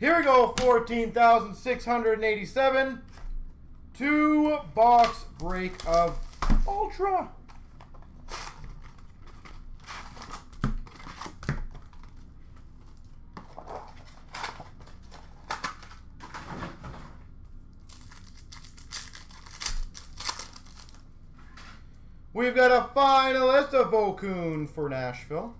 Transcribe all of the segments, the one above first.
Here we go, 14,687. 2-box break of Ultra. We've got a finalist of Volkan for Nashville.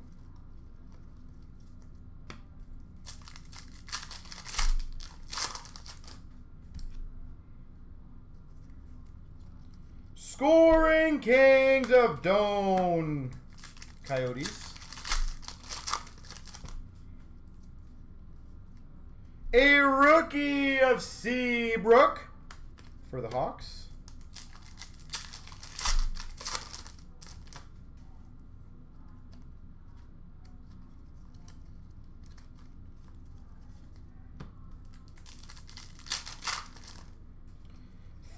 Scoring Kings of Doan Coyotes. A rookie of Seabrook for the Hawks.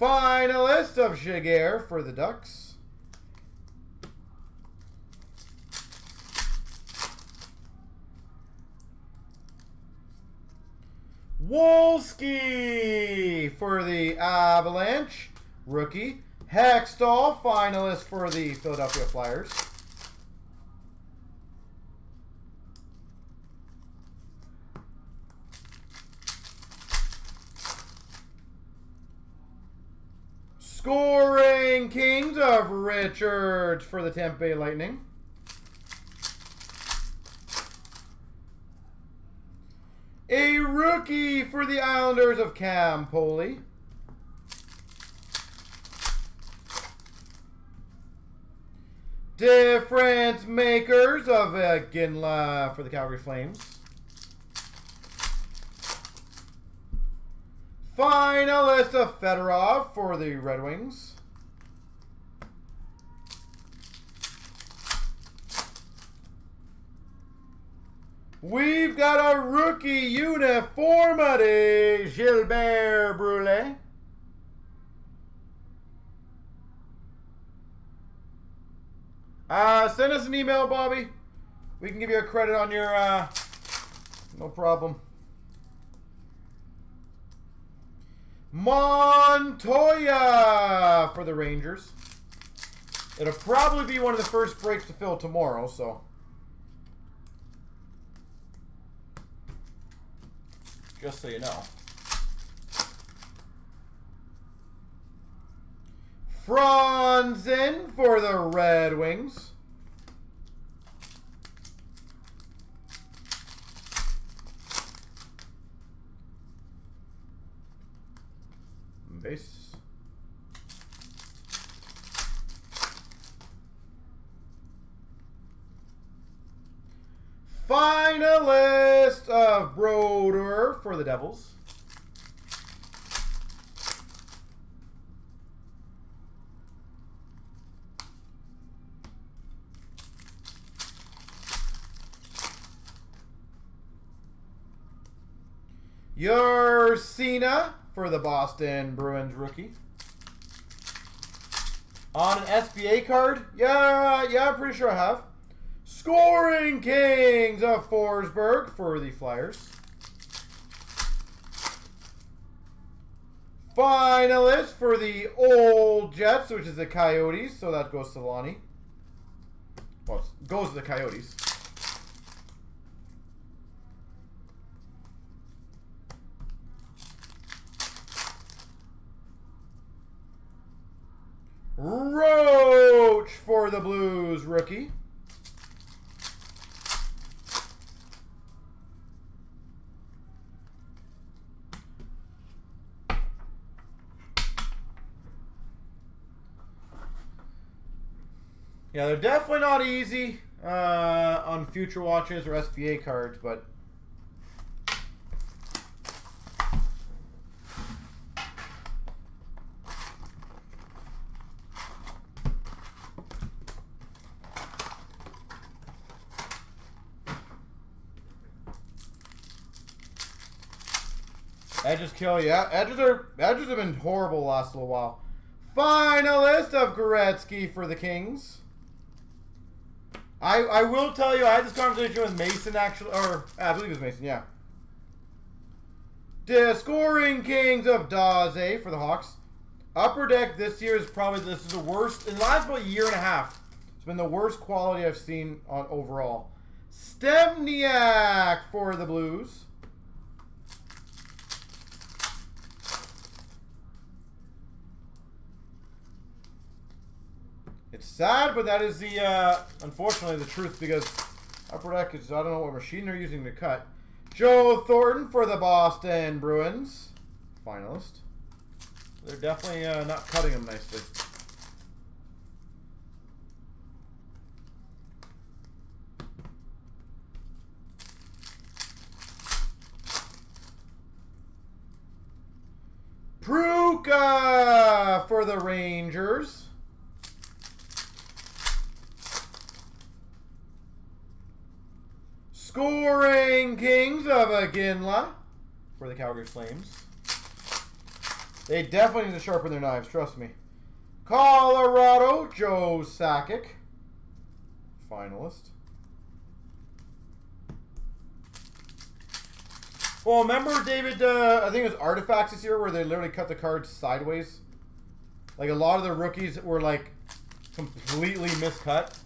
Finalist of Jagger for the Ducks. Wolski for the Avalanche, rookie. Hextall, finalist for the Philadelphia Flyers. Scoring Kings of Richards for the Tampa Bay Lightning. A rookie for the Islanders of Campoli. Difference makers of Ginla for the Calgary Flames. Finalist of Fedorov for the Red Wings. We've got a rookie uniform of Gilbert Brule. Send us an email, Bobby. We can give you a credit on your, no problem. Montoya for the Rangers. It'll probably be one of the first breaks to fill tomorrow, so. Just so you know. Franzen for the Red Wings. Base. Finalist of Broder for the Devils. Yarshina for the Boston Bruins rookie. On an SBA card? Yeah, I'm pretty sure I have. Scoring Kings of Forsberg for the Flyers. Finalist for the old Jets, which is the Coyotes, so that goes to Solani. Well, it goes to the Coyotes. Roach for the Blues rookie. Yeah, they're definitely not easy on future watches or SBA cards, but edges kill you. Edges have been horrible the last little while. Finalist of Goretzky for the Kings. I will tell you, I had this conversation with Mason, actually, or I believe it was Mason, yeah. Scoring Kings of Dazey for the Hawks. Upper Deck this year is probably, this is the worst, in the last about year and a half, it's been the worst quality I've seen on overall. Stemniak for the Blues. It's sad, but that is the, unfortunately, the truth, because Upper Deck is, I don't know what machine they're using to cut. Joe Thornton for the Boston Bruins. Finalist. They're definitely not cutting them nicely. Pruka for the Rangers. Scoring Kings of Ginla for the Calgary Flames. They definitely need to sharpen their knives, trust me. Colorado, Joe Sakik. Finalist. Well, remember, David, I think it was Artifacts this year where they literally cut the cards sideways? Like, a lot of the rookies were, like, completely miscut.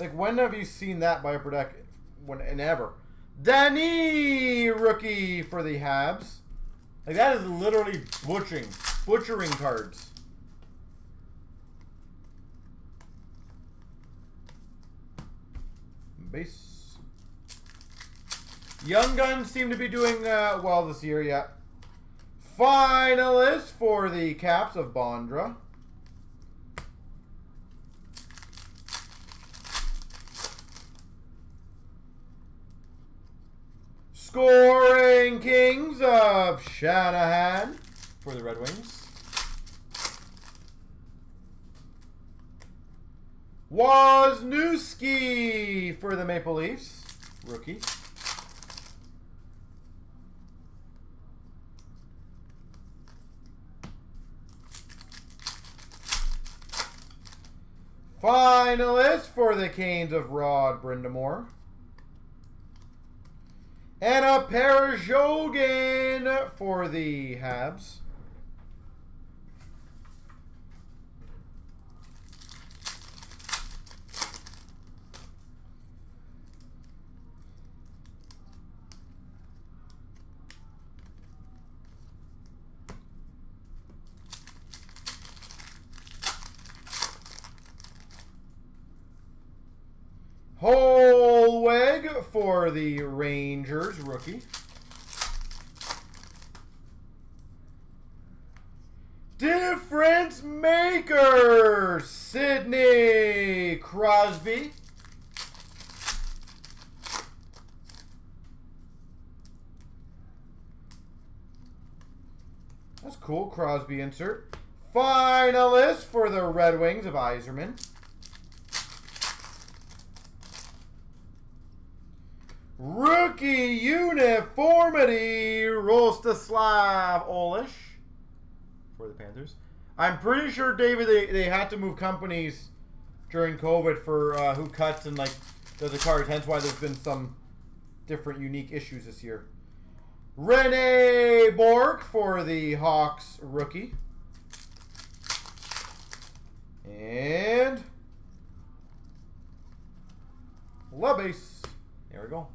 Like, when have you seen that by Upper Deck? When and ever. Danny rookie for the Habs. Like, that is literally butchering cards. Base. Young Guns seem to be doing well this year, yeah. Finalist for the Caps of Bondra. Scoring Kings of Shanahan for the Red Wings. Wozniowski for the Maple Leafs. Rookie. Finalist for the Canes of Rod Brindamore. And a Parajogan for the Habs. Holweg for the Rangers, rookie. Difference maker, Sidney Crosby. That's cool, Crosby insert. Finalist for the Red Wings of Iserman. Rookie uniformity, Rostislav Olish for the Panthers. I'm pretty sure, David, they had to move companies during COVID for who cuts and, like, does the cards. Hence why there's been some different unique issues this year. Rene Bork for the Hawks rookie. And LaBase. There we go.